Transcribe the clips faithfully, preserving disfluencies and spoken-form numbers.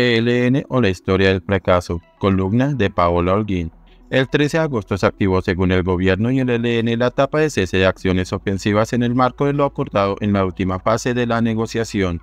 E L N o la historia del fracaso, columna de Paola Holguín. El trece de agosto se activó según el gobierno y el E L N la etapa de cese de acciones ofensivas en el marco de lo acordado en la última fase de la negociación.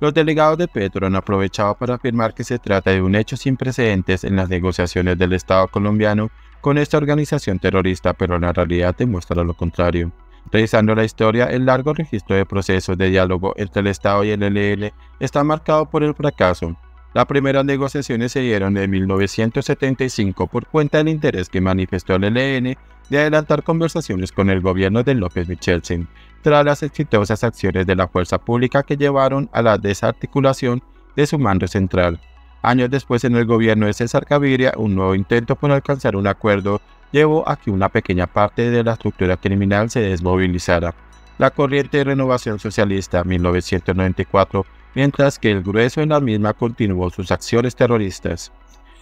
Los delegados de Petro han aprovechado para afirmar que se trata de un hecho sin precedentes en las negociaciones del Estado colombiano con esta organización terrorista, pero la realidad demuestra lo contrario. Revisando la historia, el largo registro de procesos de diálogo entre el Estado y el E L N está marcado por el fracaso. Las primeras negociaciones se dieron en mil novecientos setenta y cinco por cuenta del interés que manifestó el E L N de adelantar conversaciones con el gobierno de López Michelsen, tras las exitosas acciones de la fuerza pública que llevaron a la desarticulación de su mando central. Años después, en el gobierno de César Gaviria, un nuevo intento por alcanzar un acuerdo llevó a que una pequeña parte de la estructura criminal se desmovilizara. La corriente de Renovación Socialista, mil novecientos noventa y cuatro, mientras que el grueso de la misma continuó sus acciones terroristas.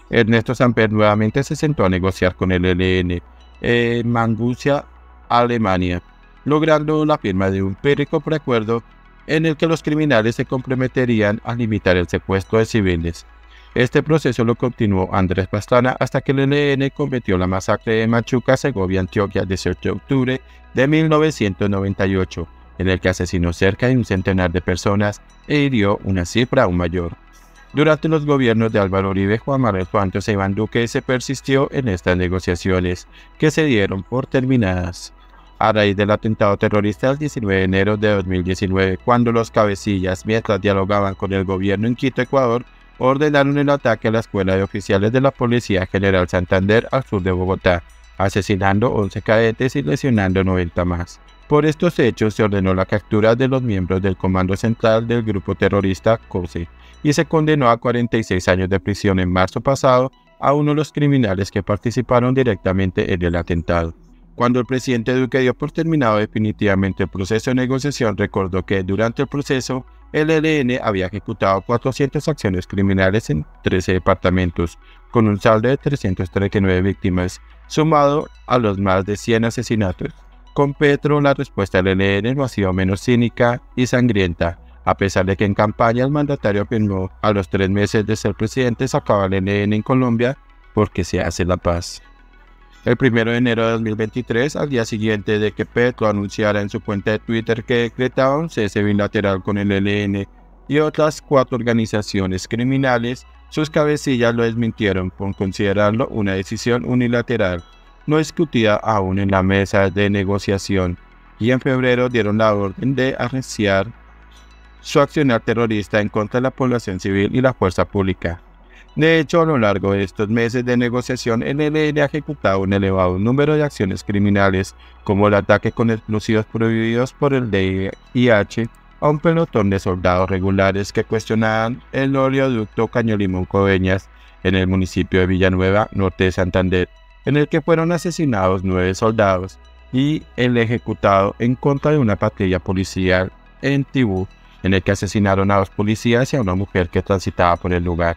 Ernesto Samper nuevamente se sentó a negociar con el E L N en Mangusia, Alemania, logrando la firma de un pírrico preacuerdo en el que los criminales se comprometerían a limitar el secuestro de civiles. Este proceso lo continuó Andrés Pastrana hasta que el E L N cometió la masacre de Machuca, Segovia, Antioquia, dieciocho de octubre de mil novecientos noventa y ocho. En el que asesinó cerca de un centenar de personas e hirió una cifra aún mayor. Durante los gobiernos de Álvaro Uribe, Juan Manuel Santos e Iván Duque se persistió en estas negociaciones, que se dieron por terminadas a raíz del atentado terrorista el diecinueve de enero de dos mil diecinueve, cuando los cabecillas, mientras dialogaban con el gobierno en Quito, Ecuador, ordenaron el ataque a la escuela de oficiales de la Policía General Santander al sur de Bogotá, asesinando once cadetes y lesionando noventa más. Por estos hechos se ordenó la captura de los miembros del Comando Central del grupo terrorista C O S I y se condenó a cuarenta y seis años de prisión en marzo pasado a uno de los criminales que participaron directamente en el atentado. Cuando el presidente Duque dio por terminado definitivamente el proceso de negociación, recordó que durante el proceso el E L N había ejecutado cuatrocientas acciones criminales en trece departamentos, con un saldo de trescientas treinta y nueve víctimas, sumado a los más de cien asesinatos. Con Petro, la respuesta del E L N no ha sido menos cínica y sangrienta. A pesar de que en campaña el mandatario afirmó a los tres meses de ser presidente se acaba el E L N en Colombia porque se hace la paz. El primero de enero de dos mil veintitrés, al día siguiente de que Petro anunciara en su cuenta de Twitter que decretaba un cese bilateral con el E L N y otras cuatro organizaciones criminales, sus cabecillas lo desmintieron por considerarlo una decisión unilateral, no discutida aún en la mesa de negociación, y en febrero dieron la orden de arreciar su accionar terrorista en contra de la población civil y la fuerza pública. De hecho, a lo largo de estos meses de negociación, el E L N ha ejecutado un elevado número de acciones criminales, como el ataque con explosivos prohibidos por el D I H a un pelotón de soldados regulares que cuestionaban el oleoducto Cañolimón Coveñas en el municipio de Villanueva, Norte de Santander, en el que fueron asesinados nueve soldados y el ejecutado en contra de una patrulla policial en Tibú, en el que asesinaron a dos policías y a una mujer que transitaba por el lugar.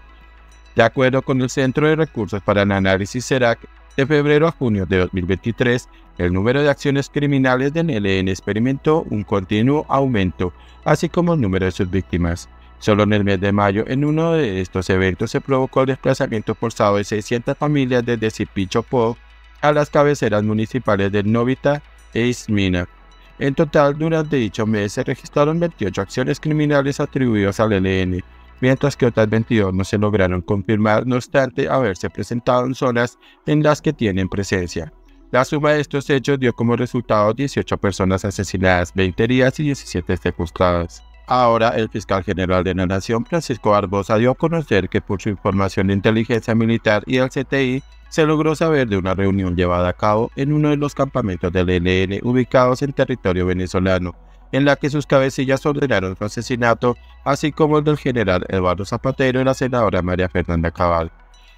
De acuerdo con el Centro de Recursos para el Análisis CERAC, de febrero a junio de dos mil veintitrés, el número de acciones criminales del E L N experimentó un continuo aumento, así como el número de sus víctimas. Solo en el mes de mayo, en uno de estos eventos se provocó el desplazamiento forzado de seiscientas familias desde Cipichopó a las cabeceras municipales de Nóvita e Ismina. En total, durante dicho mes se registraron veintiocho acciones criminales atribuidas al E L N, mientras que otras veintidós no se lograron confirmar, no obstante haberse presentado en zonas en las que tienen presencia. La suma de estos hechos dio como resultado dieciocho personas asesinadas, veinte heridas y diecisiete secuestradas. Ahora, el fiscal general de la Nación, Francisco Barbosa, dio a conocer que por su información de inteligencia militar y el C T I, se logró saber de una reunión llevada a cabo en uno de los campamentos del E L N ubicados en territorio venezolano, en la que sus cabecillas ordenaron su asesinato, así como el del general Eduardo Zapatero y la senadora María Fernanda Cabal.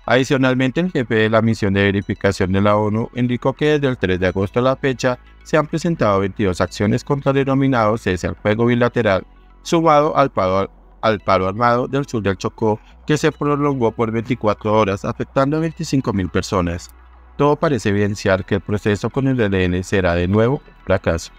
Adicionalmente, el jefe de la misión de verificación de la ONU indicó que desde el tres de agosto a la fecha se han presentado veintidós acciones contra el denominado cese al fuego bilateral, sumado al paro, al paro armado del sur del Chocó, que se prolongó por veinticuatro horas, afectando a veinticinco mil personas. Todo parece evidenciar que el proceso con el E L N será de nuevo un fracaso.